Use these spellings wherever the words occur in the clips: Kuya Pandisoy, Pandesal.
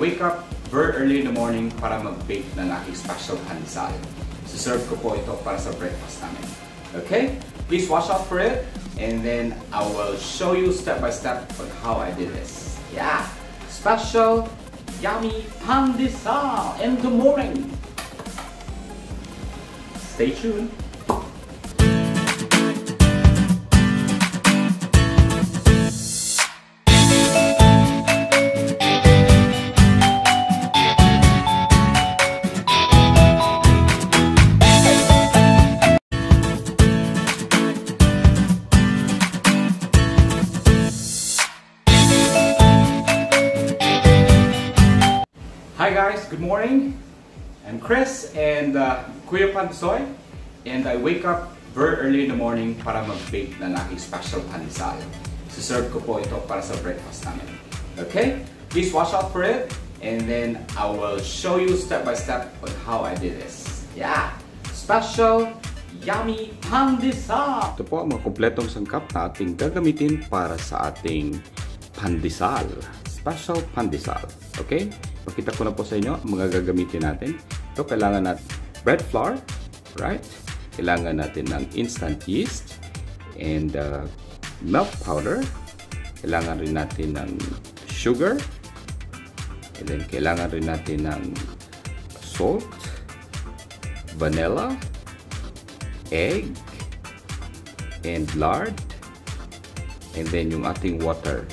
wake up very early in the morning para mag-bake ng aking special pandesal. Serve ko po ito para sa breakfast namin. Okay? Please watch out for it. And then I will show you step by step on how I did this. Yeah! Special, yummy pandesal in the morning! Stay tuned! Hi guys, good morning. I'm Chris and Kuya Pandisoy, and I wake up very early in the morning para mag-bake ng aking special pandesal. Serve ko po ito para sa breakfast namin. Okay? Please watch out for it, and then I will show you step by step on how I did this. Yeah! Special, yummy pandesal! Ito po ang mga kompletong sangkap na ating gagamitin para sa ating pandesal. Special pandesal. Okay? Pakita ko na po sa inyo ang mga gagamitin natin. Ito, kailangan natin bread flour. Right? Kailangan natin ng instant yeast. And milk powder. Kailangan rin natin ng sugar. And then, kailangan rin natin ng salt. Vanilla. Egg. And lard. And then, yung ating water.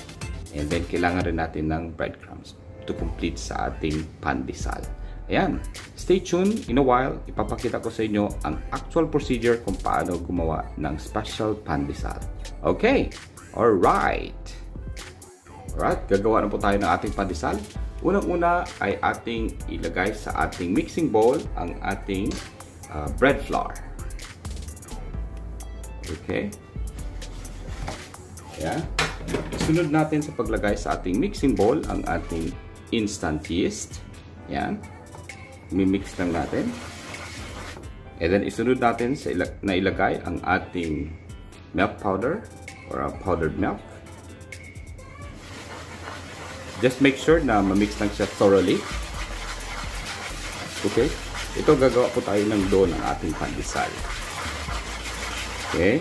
And then, kailangan rin natin ng breadcrumbs to complete sa ating pandesal. Ayan. Stay tuned. In a while, ipapakita ko sa inyo ang actual procedure kung paano gumawa ng special pandesal. Okay. Alright. Alright. Gagawa na po tayo ng ating pandesal. Unang-una ay ating ilagay sa ating mixing bowl ang ating bread flour. Okay. Ayan. Sunod natin sa paglagay sa ating mixing bowl ang ating instant yeast. Yan. Mimix lang natin. And then isunod natin sa ilagay ang ating milk powder or powdered milk. Just make sure na mamix lang siya thoroughly. Okay. Ito gagawa po tayo ng dough ng ating pandesal. Okay.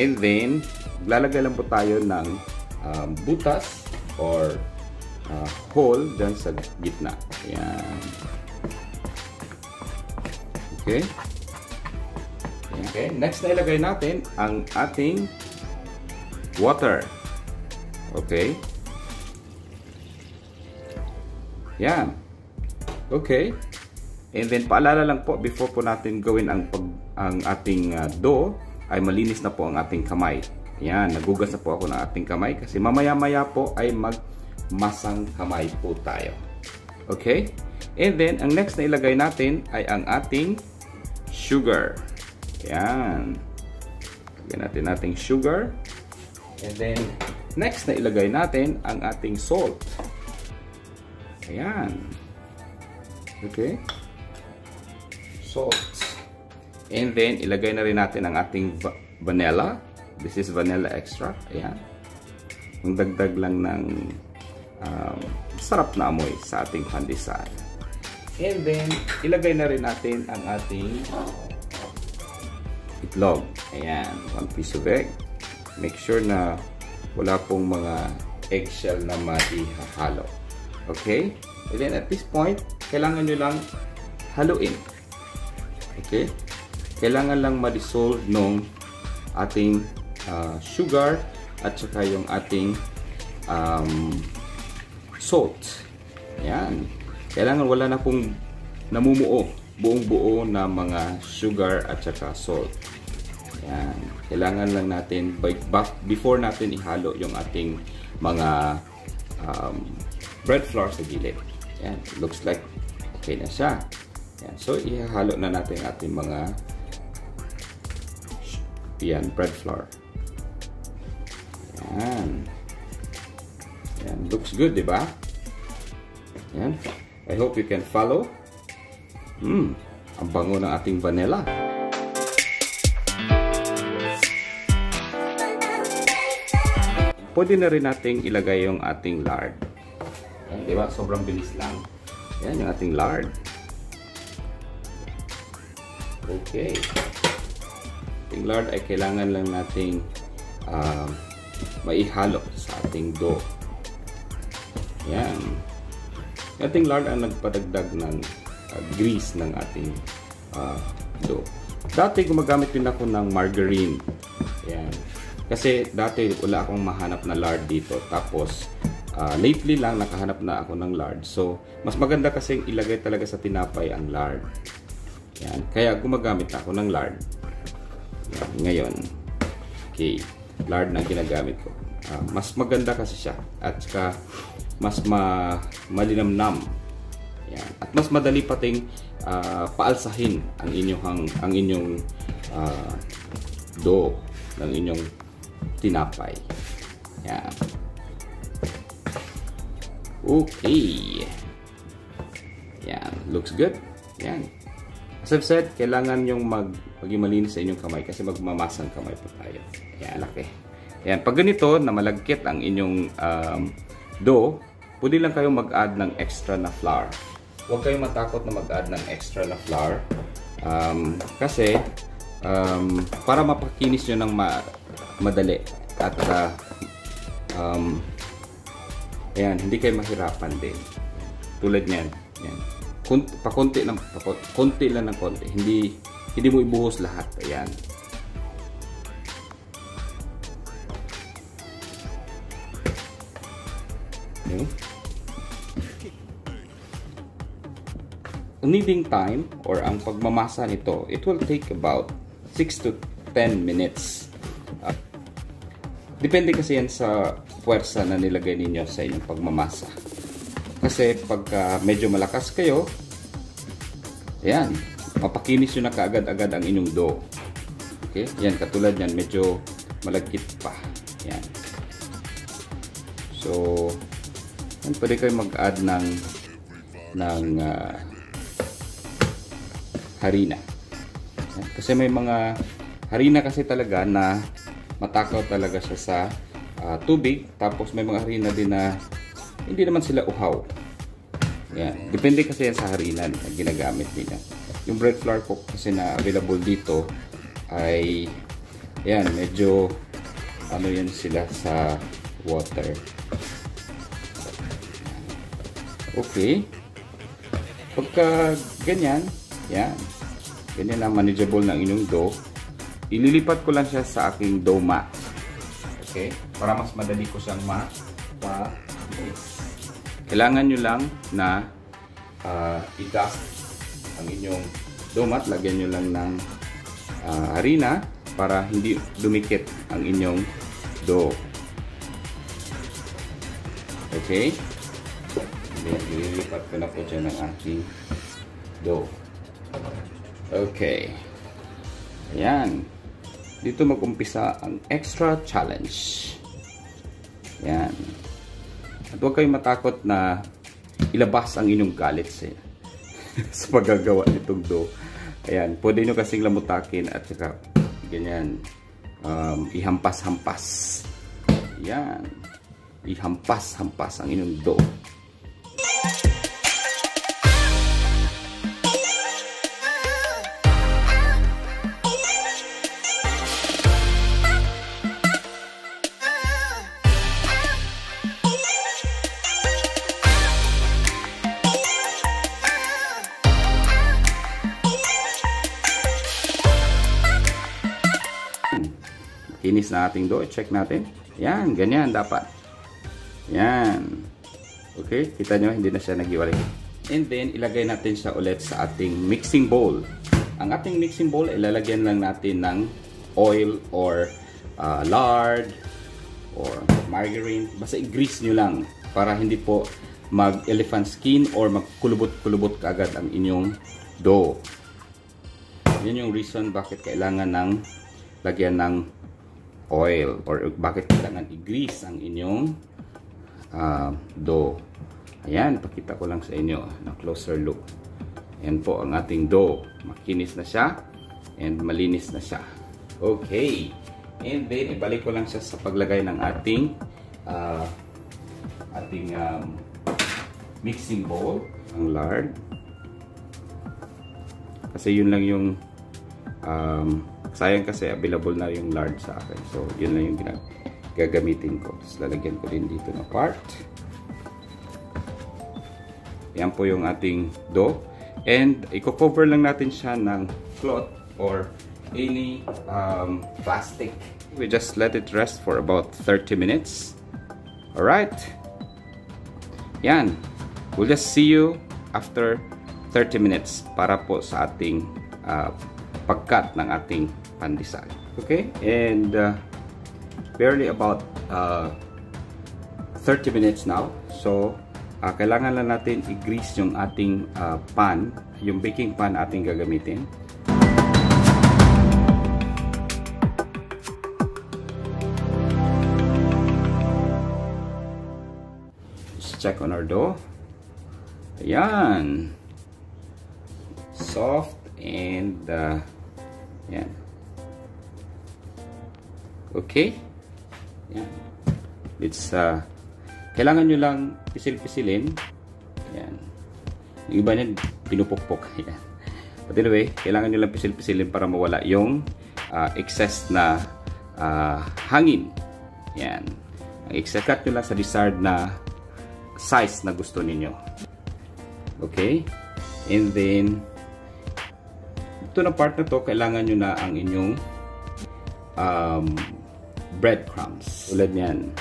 And then lalagay lang po tayo ng butas or hole dyan sa gitna. Ayan. Okay. Okay. Next na ilagay natin ang ating water. Okay. Ayan. Okay. And then paalala lang po before po natin gawin ang ating dough ay malinis na po ang ating kamay. Ayan, nagugas na po ako ng ating kamay kasi mamaya-maya po ay magmasang kamay po tayo. Okay? And then, ang next na ilagay natin ay ang ating sugar. Ayan. Ilagay natin ating sugar. And then, next na ilagay natin ang ating salt. Ayan. Okay? Salt. And then, ilagay na rin natin ang ating vanilla. This is vanilla extract. Ayan. Ang dagdag lang ng sarap na amoy sa ating pandesal. And then, ilagay na rin natin ang ating itlog. Ayan. One piece of egg. Make sure na wala pong mga eggshell na maihahalo. Okay? And then, at this point, kailangan nyo lang haluin. Okay? Kailangan lang ma-dissolve nung ating sugar at saka yung ating salt. Ayan. Kailangan wala na pong namumuo, buong-buo na mga sugar at saka salt. Ayan. Kailangan lang natin before natin ihalo yung ating mga bread flour sa gilid. Ayan. Looks like okay na siya. Ayan. So, ihalo na natin ating mga yan, bread flour. Ayan. Ayan. Looks good, diba? Ayan. I hope you can follow. Ang bango ng ating vanilla. Pwede na rin nating ilagay yung ating lard. Di ba? Sobrang bilis lang. Yan yung ating lard. Okay. Ating lard ay kailangan lang nating maihalok sa ating dough. Yan. Ating lard ang nagpadagdag ng grease ng ating dough. Dati gumagamit din ako ng margarine. Yan. Kasi dati wala akong mahanap na lard dito. Tapos lately lang nakahanap na ako ng lard. So mas maganda kasi ilagay talaga sa tinapay ang lard. Yan. Kaya gumagamit ako ng lard. Yan. Ngayon, okay, lard na ginagamit ko. Mas maganda kasi siya. At saka mas malinamnam. Yan. At mas madali pating paalsahin ang inyong dough ng inyong tinapay. Yan. Okay. Yan. Looks good. Yan. As I've said, kailangan yung maging malinis sa inyong kamay kasi magmamasang kamay pa tayo. Yan. Laki. Yan. Pag ganito na malagkit ang inyong dough, pwede lang kayong mag-add ng extra na flour. Huwag kayong matakot na mag-add ng extra na flour. Kasi para mapakinis nyo ng madali at ayan, hindi kayo mahirapan din. Tulad nyan, ayan. Konti lang ng konti. Hindi mo ibuhos lahat. Ayan. Okay. Kneading time or ang pagmamasa nito, it will take about 6 to 10 minutes. Depende kasi yan sa puwersa na nilagay ninyo sa inyong pagmamasa. Kasi pagka medyo malakas kayo, ayan, mapakinis yun na kaagad-agad ang inyong dough. Okay? Yan, katulad yan, medyo malagkit pa. Yan. So, yan, pwede kayo mag-add ng harina. Kasi may mga harina kasi talaga na matakaw talaga siya sa tubig, tapos may mga harina din na hindi naman sila uhaw. Yan. Depende kasi yan sa harina na ginagamit nila. Yung bread flour ko kasi na available dito ay yan, medyo ano yan sila sa water. Okay. Pagka ganyan, yan. Ganyan na manageable ng inyong dough. Ililipat ko lang siya sa aking dough mat. Okay? Para mas madali ko siyang ma-mix. Kailangan nyo lang na i-dust ang inyong dough mat. Lagyan nyo lang ng harina para hindi dumikit ang inyong dough. Okay? Ililipat ko na po siya ng aking dough. Okay. Ayan. Dito mag-umpisa ang extra challenge. Ayan. At huwag kayong matakot na ilabas ang inyong galit sa paggagawa nitong dough. Ayan. Pwede nyo kasing lamutakin at saka ganyan. Ihampas-hampas. Ayan. Ihampas-hampas ang inyong dough. Kinis na ating dough. I-check natin. Yan. Ganyan dapat. Yan. Okay. Kita nyo, hindi na siya nag-iwalay. And then, ilagay natin siya ulit sa ating mixing bowl. Ang ating mixing bowl, ilalagyan lang natin ng oil or lard or margarine. Basta i-grease nyo lang para hindi po mag-elephant skin or magkulubot-kulubot kaagad ang inyong dough. Yan yung reason bakit kailangan ng lagyan ng oil or bakit kailangan i-grease ang inyong dough. Ayan, pakita ko lang sa inyo na closer look. Ayan po ang ating dough. Makinis na siya and malinis na siya. Okay. And then, ibalik ko lang siya sa paglagay ng ating mixing bowl, ang lard. Kasi yun lang yung sayang kasi available na yung lard sa akin. So yun lang yung gagamitin ko. Tapos lalagyan ko din dito na part. Yan po yung ating dough. And i-cover lang natin siya ng cloth or any plastic. We just let it rest for about 30 minutes. Alright. Yan. We'll just see you after 30 minutes para po sa ating pagkat ng ating pandesal. Okay? And barely about 30 minutes now. So, kailangan lang natin i-grease yung ating pan. Yung baking pan ating gagamitin. Check on our dough. Ayan. Soft and ayan. Okay. Ayan. It's kailangan nyo lang pisil-pisilin. Ayan. Yung iba nyan pinupukpok. Ayan. But anyway, kailangan nyo lang pisil-pisilin para mawala yung excess na hangin. Ayan. Cut nyo lang sa desired na size na gusto ninyo. Okay? And then ito na part na to, kailangan nyo na ang inyong breadcrumbs. Tulad nyan.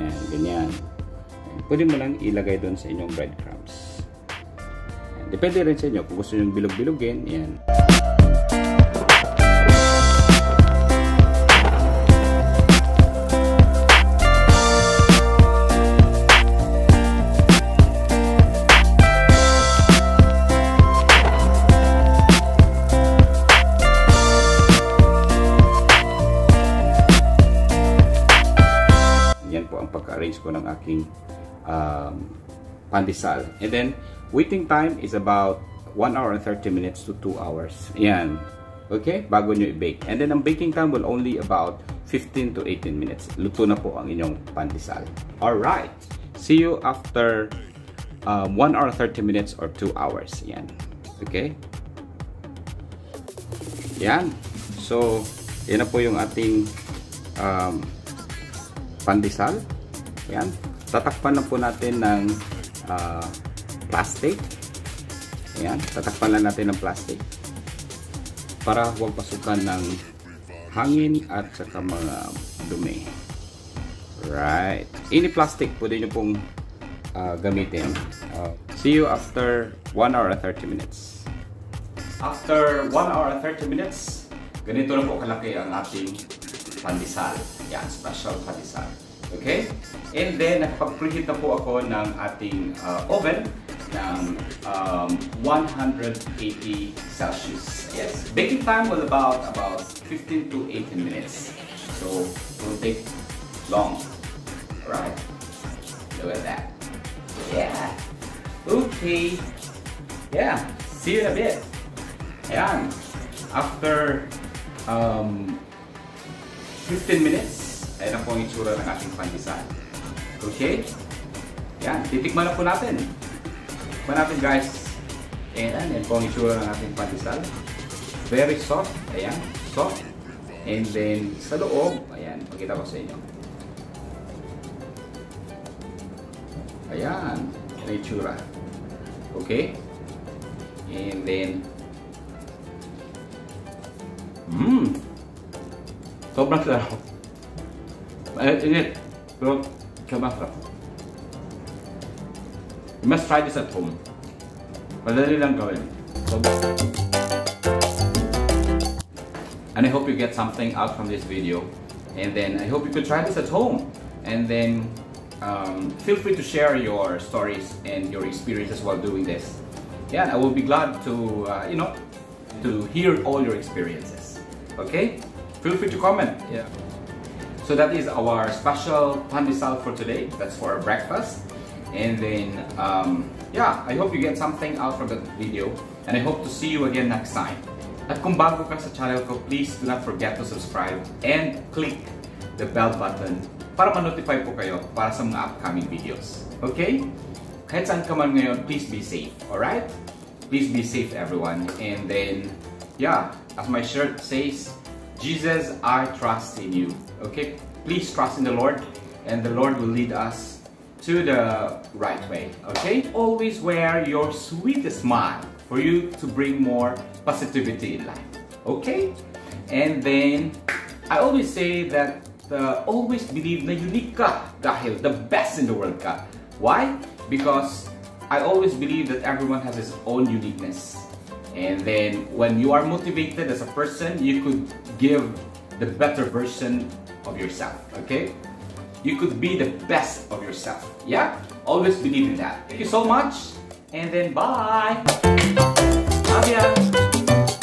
Ayan, ganyan. Ayan. Pwede mo lang ilagay doon sa inyong breadcrumbs. Ayan. Depende rin sa inyo kung gusto nyo bilog-bilogin. Ayan. Pag-arrange ko ng aking pandesal. And then, waiting time is about 1 hour and 30 minutes to 2 hours. Ayan. Okay? Bago nyo i-bake. And then, ang baking time will only about 15 to 18 minutes. Luto na po ang inyong pandesal. Alright! See you after 1 hour and 30 minutes or 2 hours. Ayan. Okay? Ayan. So, yan na po yung ating pandesal. Ayan. Tatakpan lang po natin ng plastic. Ayan. Tatakpan lang natin ng plastic para huwag pasukan ng hangin at saka mga dumi. Right. Any plastic pwede nyo pong gamitin. See you after 1 hour and 30 minutes. After 1 hour and 30 minutes, ganito na po kalaki ang ating pandesal. Ayan. Special pandesal. Okay? And then, nakapag-preheat na po ako ng ating oven ng 180 Celsius. Yes. Baking time was about 15 to 18 minutes. So, it won't take long. Alright? Look at that. Yeah. Okay. Yeah. See you in a bit. Ayan. After 15 minutes, ayan na po ang itsura ng ating pandesal. Okay? Yan. Titikman na po natin. Tikman natin, guys. Ayan po ang itsura ng ating pandesal. Very soft. Ayan. Soft. And then, sa loob. Ayan. Pakita ko sa inyo. Ayan. Yan ang itsura. Okay? And then, sobrang sarap. Pero kamasarap. You must try this at home. Madali lang gawin. And I hope you get something out from this video. And then I hope you could try this at home. And then feel free to share your stories and your experiences while doing this. Yeah, and I will be glad to to hear all your experiences. Okay? Feel free to comment. Yeah. So that is our special pandesal for today. That's for our breakfast. And then, yeah, I hope you get something out from that video. And I hope to see you again next time. At kung bago ka sa channel ko, please do not forget to subscribe and click the bell button para ma-notify po kayo para sa mga upcoming videos. Okay? kahit saan ka man ngayon, please be safe, alright? Please be safe, everyone. And then, yeah, as my shirt says, Jesus, I trust in you. Okay? Please trust in the Lord, and the Lord will lead us to the right way. Okay? Always wear your sweetest smile for you to bring more positivity in life. Okay? And then, I always say that always believe na unique ka dahil the best in the world ka. Why? Because I always believe that everyone has his own uniqueness. And then, when you are motivated as a person, you could give the better version of yourself, okay? You could be the best of yourself, yeah? Always believe in that. Thank you so much, and then bye! Love ya!